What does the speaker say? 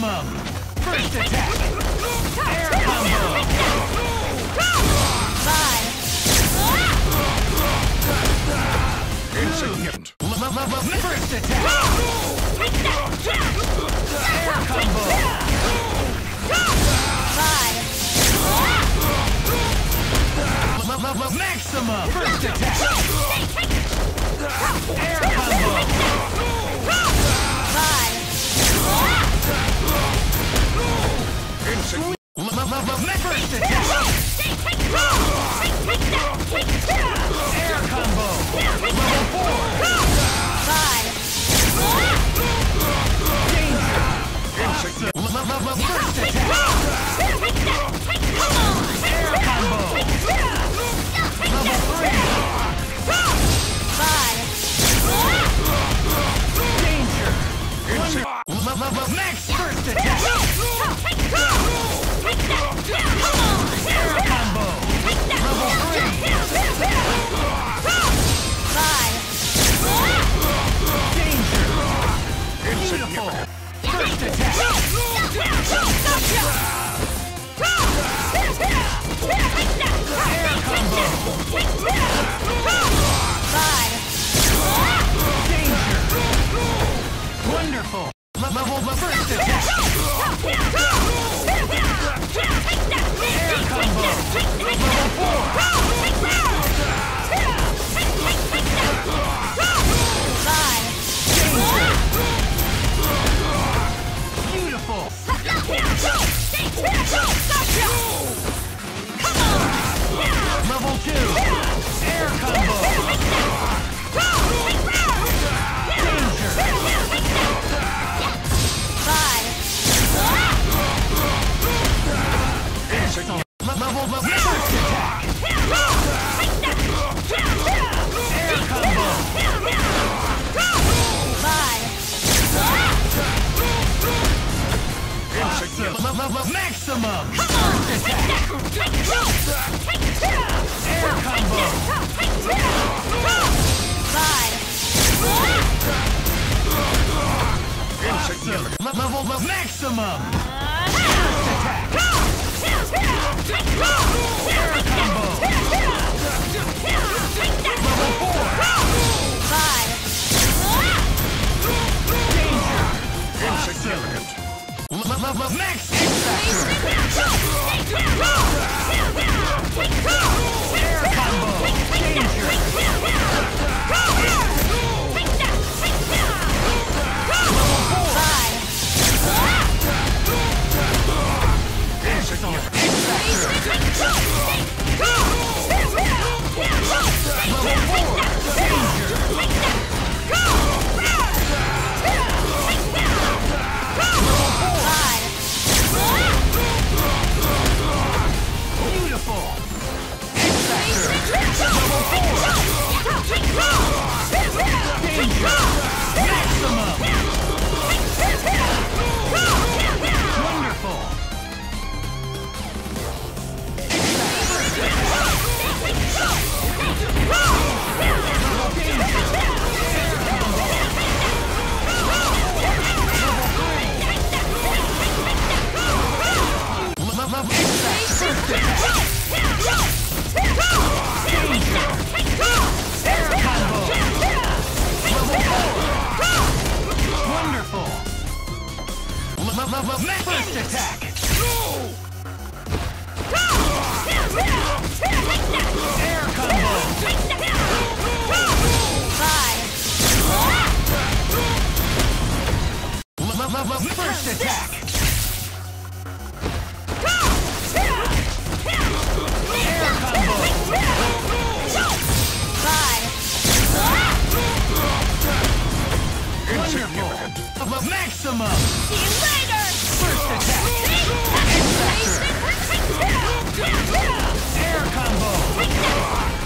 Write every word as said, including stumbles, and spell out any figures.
Maximum! First attack! Air combo! Bye! Insignificant! First attack! Air combo! Bye! Maximum! First attack! Air combo! First attack! Air combo! Level four! Five! Danger! Awesome! First attack! Air combo! Level three! Five! Danger! Max! First attack! Air combo! Level three! Five! Danger! Beautiful! First attack! Air combo! Five! Danger! Wonderful! Level the first attack! Maximum! Come on! Attack! Air combo! Five! Level of maximum! First attack! Air combo! Level four! Five! Danger! Insignificant! Max Air combo! Danger! First attack! No! Air combo! Five! First attack! Air combo! Five! Wonderful! Maximum! See you later! First attack! Air combo!